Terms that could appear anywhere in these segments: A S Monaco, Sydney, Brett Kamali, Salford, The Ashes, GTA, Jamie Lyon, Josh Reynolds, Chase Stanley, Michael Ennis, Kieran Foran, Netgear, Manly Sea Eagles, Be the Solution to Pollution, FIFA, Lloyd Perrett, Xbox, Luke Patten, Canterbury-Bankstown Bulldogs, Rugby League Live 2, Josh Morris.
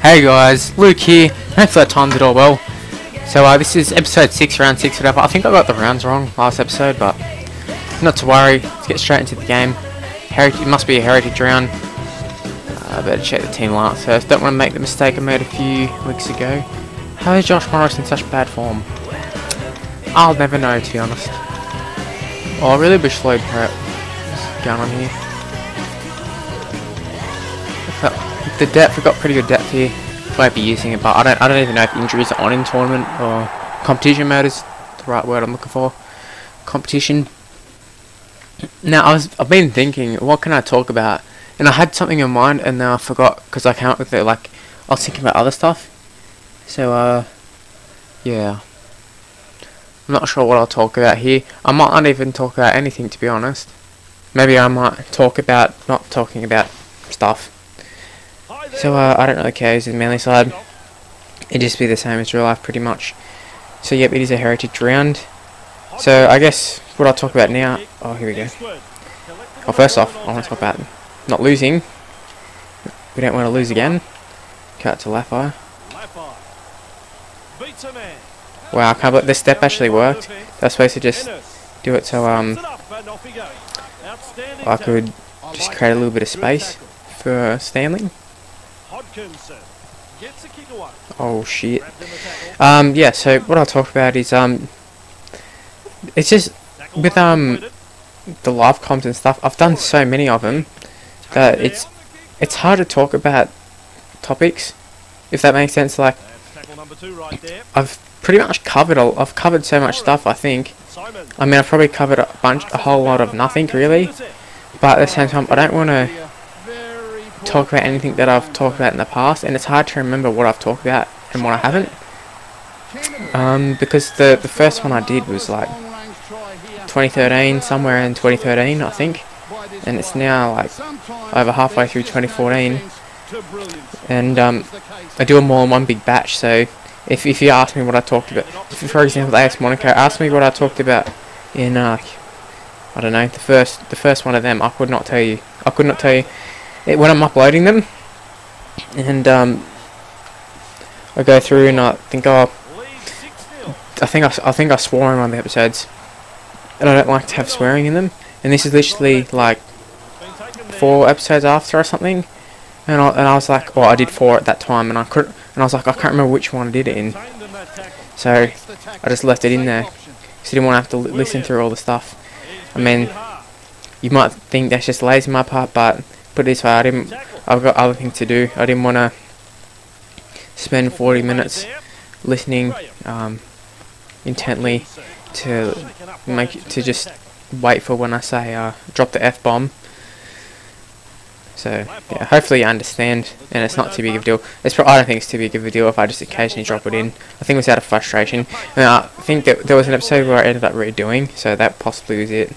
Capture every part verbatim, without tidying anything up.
Hey guys, Luke here, hopefully I timed it all well. So uh, this is episode six, round six, whatever. I think I got the rounds wrong last episode, but not to worry, let's get straight into the game. Heritage, it must be a heritage round. I uh, better check the team lineup first. Don't want to make the mistake I made a few weeks ago. How is Josh Morris in such bad form? I'll never know, to be honest. Oh, I really wish Lloyd Perrett was going on here. But the depth, we've got pretty good depth here. Won't be using it, but I don't I don't even know if injuries are on in tournament or competition mode is the right word I'm looking for. Competition. Now I was I've been thinking, what can I talk about? And I had something in mind, and then I forgot because I came up with it. Like I was thinking about other stuff. So uh, yeah. I'm not sure what I'll talk about here. I might not even talk about anything, to be honest. Maybe I might talk about not talking about stuff. So uh, I don't really care who's in the Manly side. It'd just be the same as real life, pretty much. So yep, it is a heritage round. So I guess what I'll talk about now. Oh, here we go. Well, first off, I want to talk about not losing. We don't want to lose again. Cut to Lafai. Wow, I can't believe this step actually worked. I was supposed to just do it so um I could just create a little bit of space for Stanley. Oh shit. Um yeah, so what I'll talk about is um it's just with um the live comms and stuff, I've done so many of them that it's it's hard to talk about topics, if that makes sense. Like I've pretty much covered all, I've covered so much stuff, I think. I mean, I've probably covered a bunch, a whole lot of nothing really, but at the same time I don't want to talk about anything that I've talked about in the past, and it's hard to remember what I've talked about and what I haven't, um, because the the first one I did was like twenty thirteen, somewhere in twenty thirteen I think, and it's now like over halfway through twenty fourteen, and um, I do them all in one big batch. So if, if you ask me what I talked about, if, for example the A S Monaco, ask me what I talked about in uh, I don't know, the first the first one of them, I could not tell you, I could not tell you It, when I'm uploading them, and um, I go through and I think, oh, I think I, I think I swore in one of the episodes, and I don't like to have swearing in them. And this is literally like four episodes after or something, and I, and I was like, well, I did four at that time, and I could, and I was like, I can't remember which one I did it in, so I just left it in there, because I didn't want to have to li listen through all the stuff. I mean, you might think that's just lazy on my part, but put it this way, I didn't, I've got other things to do. I didn't want to spend forty minutes listening um, intently to make it, to just wait for when I say uh, drop the F-bomb. So yeah, hopefully you understand, and it's not too big of a deal. It's pro I don't think it's too big of a deal if I just occasionally drop it in. I think it was out of frustration, and I think that there was an episode where I ended up redoing, so that possibly was it.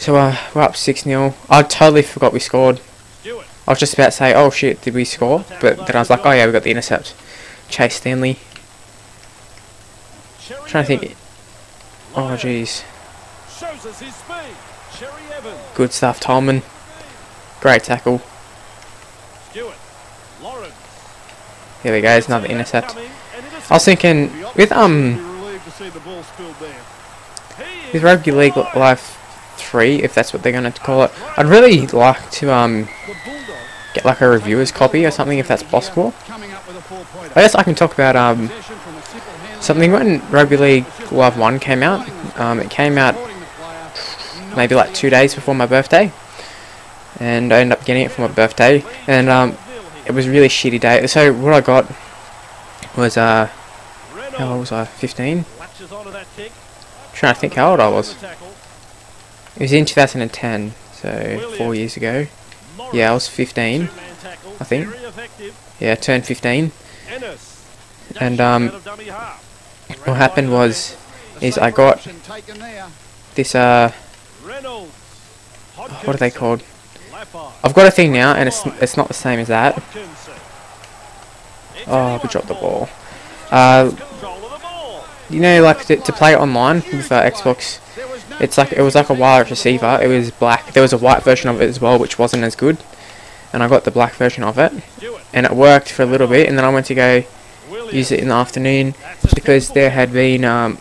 So uh, we're up six nil. I totally forgot we scored. I was just about to say, oh shit, did we score? But then I was like, oh yeah, we got the intercept. Chase Stanley. I'm trying to think. Oh jeez. Good stuff, Tolman. Great tackle. Here we go, there's another intercept. I was thinking, with um, with Rugby League Live three, if that's what they're going to call it, I'd really like to um get like a reviewer's copy or something, if that's possible. I guess I can talk about um something when Rugby League Live one came out. Um, it came out maybe like two days before my birthday, and I ended up getting it for my birthday, and um it was a really shitty day. So what I got was uh how old was I? fifteen? Trying to think how old I was. It was in two thousand ten, so four years ago. Yeah, I was fifteen, I think. Yeah, I turned fifteen. And um, what happened was, is I got this uh, what are they called? I've got a thing now, and it's it's not the same as that. Oh, we dropped the ball. Uh, you know, like to, to play online with uh, Xbox. It's like it was like a wireless receiver. It was black. There was a white version of it as well, which wasn't as good. and I got the black version of it, and it worked for a little bit, and then I went to go use it in the afternoon because there had been, um,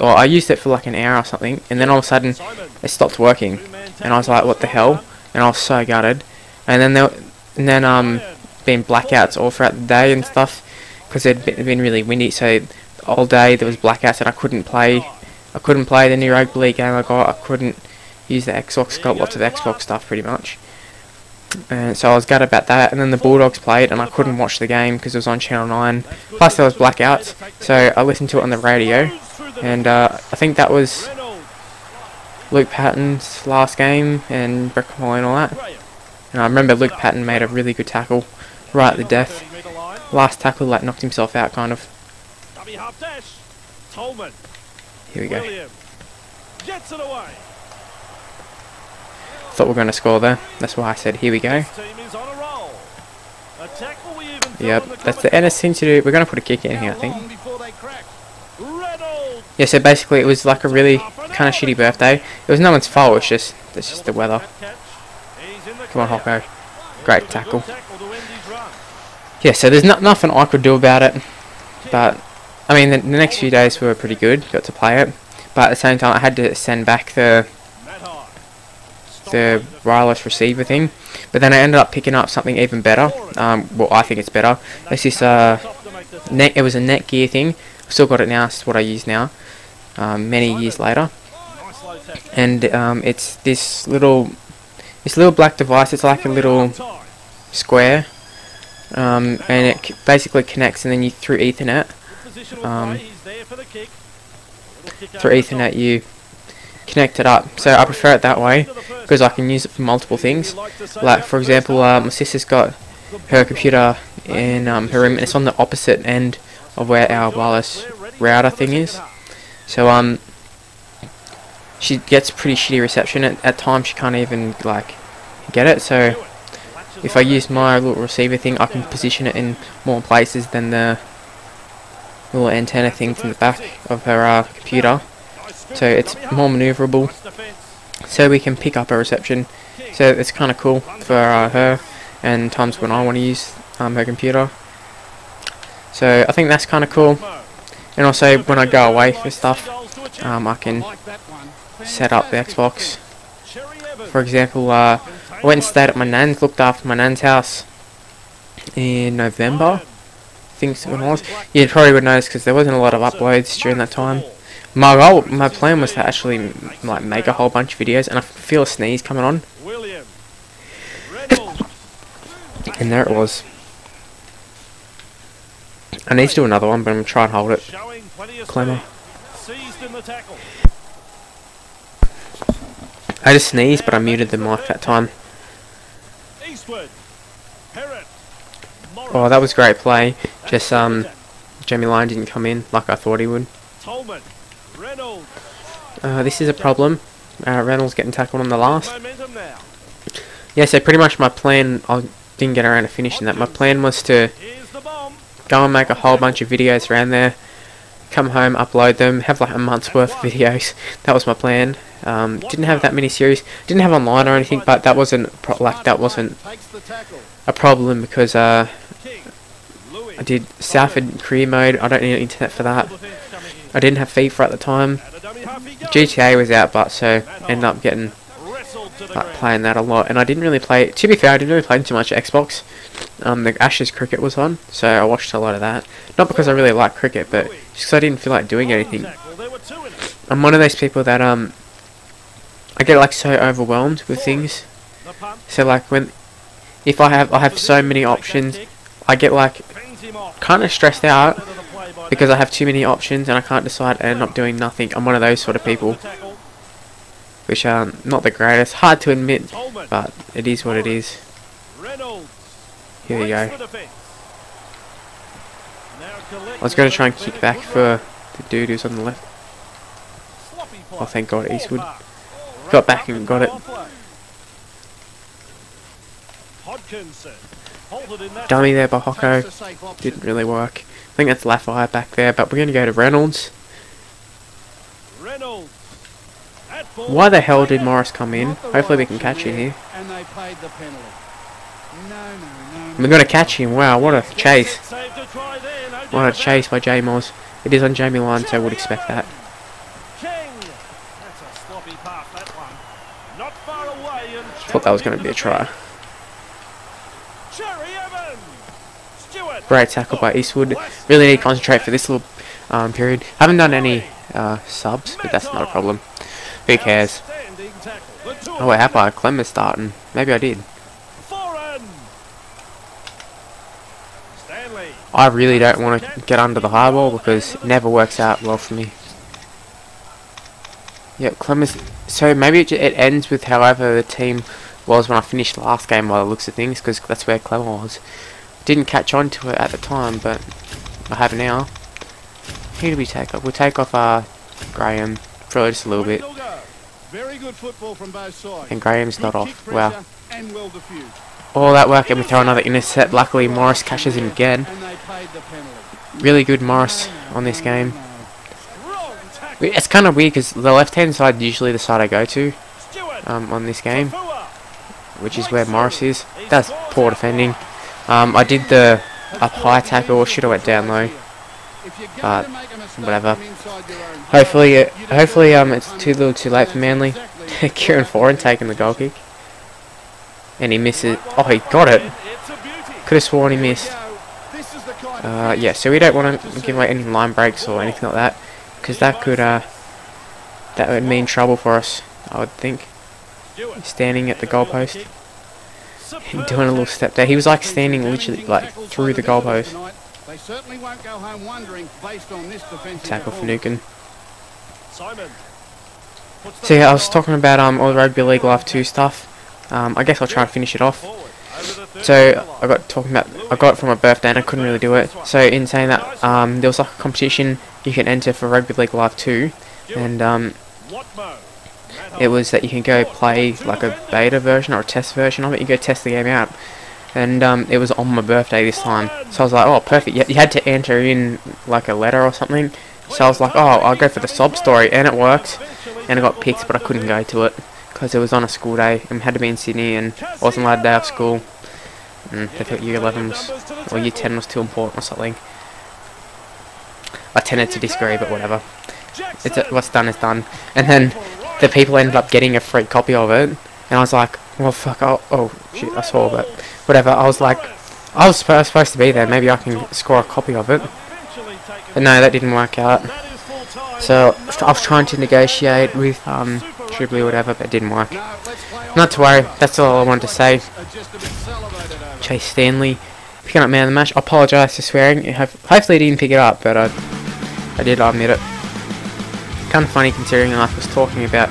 or I used it for like an hour or something, and then all of a sudden it stopped working, and I was like, what the hell, and I was so gutted. And then there, and then um, been blackouts all throughout the day and stuff, because it had been really windy, so all day there was blackouts and I couldn't play, I couldn't play the new rugby league game I got, I couldn't use the Xbox, got lots of Xbox stuff pretty much. And so I was gutted about that, and then the Bulldogs played and I couldn't watch the game because it was on Channel nine, plus there was blackouts, so I listened to it on the radio, and uh, I think that was Luke Patten's last game and Brett Kamali and all that. And I remember Luke Patten made a really good tackle right at the death, last tackle that knocked himself out kind of. Here we go. Thought we were going to score there, that's why I said here we go. Yep, that's the Ennis thing to do. We're going to put a kick in here, I think. Yeah, so basically it was like a really kind of shitty birthday. It was no one's fault, it's just, it's just the weather. Come on, Hocko. Great tackle. Yeah, so there's not, nothing I could do about it. But, I mean, the, the next few days were pretty good. Got to play it. But at the same time, I had to send back the the wireless receiver thing. But then I ended up picking up something even better. Um, well, I think it's better. It's this, uh, net, it was a Netgear thing. I've still got it now. It's what I use now. Um, many years later. And um, it's this little... This little black device, it's like a little square, um, and it c basically connects, and then you through Ethernet, um, through Ethernet you connect it up. So I prefer it that way because I can use it for multiple things. Like for example, uh, my sister's got her computer in um, her room, and it's on the opposite end of where our wireless router thing is. So um. She gets pretty shitty reception, at, at times she can't even like get it, so if I use my little receiver thing I can position it in more places than the little antenna thing from the back of her uh, computer, so it's more maneuverable, so we can pick up her reception, so it's kinda cool for uh, her and times when I want to use um, her computer. So I think that's kinda cool, and also when I go away for stuff um, I can set up the Xbox. For example, uh, I went and stayed at my nan's, looked after my nan's house in November, I think it was. You probably would notice because there wasn't a lot of uploads during that time. My goal, my plan was to actually like make a whole bunch of videos, and I feel a sneeze coming on. And there it was. I need to do another one, but I'm going to try and hold it. Clemmer. I just sneezed, but I muted the mic that time. Oh, that was great play. Just, um, Jamie Lyon didn't come in like I thought he would. Uh, this is a problem. Uh, Reynolds getting tackled on the last. Yeah, so pretty much my plan, I didn't get around to finishing that. My plan was to go and make a whole bunch of videos around there, come home, upload them, have like a month's worth of videos. That was my plan. Um, didn't have that many series, didn't have online or anything, but that wasn't pro like that wasn't a problem because uh, I did Salford career mode. I don't need internet for that. I didn't have FIFA at the time. G T A was out, but so ended up getting like, playing that a lot. And I didn't really play. To be fair, I didn't really play too much Xbox. Um, the Ashes cricket was on, so I watched a lot of that. Not because I really like cricket, but just because I didn't feel like doing anything. I'm one of those people that um. I get like so overwhelmed with things, so like when, if I have, I have so many options, I get like, kind of stressed out, because I have too many options and I can't decide and I'm not doing nothing. I'm one of those sort of people, which are not the greatest, hard to admit, but it is what it is. Here we go. I was going to try and kick back for the dude who's on the left. Oh thank God, Eastwood. Got back and got it. Dummy there by Hocko. Didn't really work. I think that's Lafayette back there, but we're going to go to Reynolds. Why the hell did Morris come in? Hopefully we can catch him here. We're going to catch him. Wow, what a chase. What a chase by J Moz. It is on Jamie Lyon, so I would expect that. Thought that was going to be a try. Great tackle by Eastwood. Really need to concentrate for this little um, period. Haven't done any uh, subs, but that's not a problem. Who cares? Oh, wait, how about Clem is starting? Maybe I did. I really don't want to get under the high ball because it never works out well for me. Yeah, Clem is... So maybe it, it ends with however the team was when I finished last game by the looks of things, because that's where Clem was. Didn't catch on to it at the time, but I have now. Who do we take off? We'll take off uh, Graham. Probably just a little bit. Very good football from both sides. And Graham's not off. Wow. All that work, and we throw another intercept. Luckily, Morris cashes in again. Really good Morris on this game. It's kind of weird because the left-hand side is usually the side I go to um, on this game, which is where Morris is. That's poor defending. Um, I did the up high tackle. Should have went down low, but whatever. Hopefully, it, hopefully, um, it's too little, too late for Manly. Kieran Foran taking the goal kick. And he misses. Oh, he got it. Could have sworn he missed. Uh, yeah, so we don't want to give away any line breaks or anything like that, because that could uh, that would mean trouble for us, I would think. Standing at the goalpost, and doing a little step there. He was like standing literally like through the goalpost. Tackle for Nukin. So yeah, I was talking about um all the Rugby League Live two stuff. Um, I guess I'll try and finish it off. So I got talking about I got it for my birthday and I couldn't really do it. So in saying that, um, there was like a competition you can enter for Rugby League Live two, and um, it was that you can go play like a beta version or a test version of it. You go test the game out, and um, it was on my birthday this time. So I was like, oh, perfect. You had to enter in like a letter or something. So I was like, oh, I'll go for the sob story, and it worked. And I got picked, but I couldn't go to it, because it was on a school day and had to be in Sydney and wasn't allowed a day off school, and I thought year eleven was, or year ten was too important or something. I tended to disagree, but whatever. It's a, what's done is done. And then the people ended up getting a free copy of it, and I was like, well fuck, I'll, oh shit, I saw it, whatever. I was like, I was supposed to be there, maybe I can score a copy of it, but no, that didn't work out. So I was trying to negotiate with um Tribly or whatever, but it didn't work. Not to worry, that's all I wanted to say. Chase Stanley picking up man of the match. I apologise for swearing. Hopefully I didn't pick it up, but I, I did, I admit it. Kind of funny considering I was talking about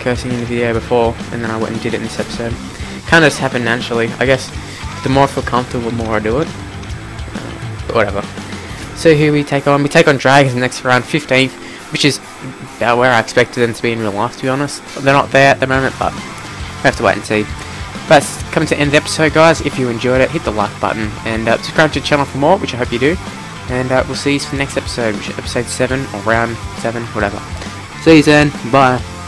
cursing in the video before, and then I went and did it in this episode. Kind of just happened naturally. I guess the more I feel comfortable, the more I do it. But whatever. So who we take on? We take on Dragons in the next round, fifteenth, which is about where I expected them to be in real life, to be honest. They're not there at the moment, but we have to wait and see. But that's coming to the end of the episode, guys. If you enjoyed it, hit the like button and uh, subscribe to the channel for more, which I hope you do. And uh, we'll see you for the next episode, which is episode seven or round seven, whatever. See you then. Bye.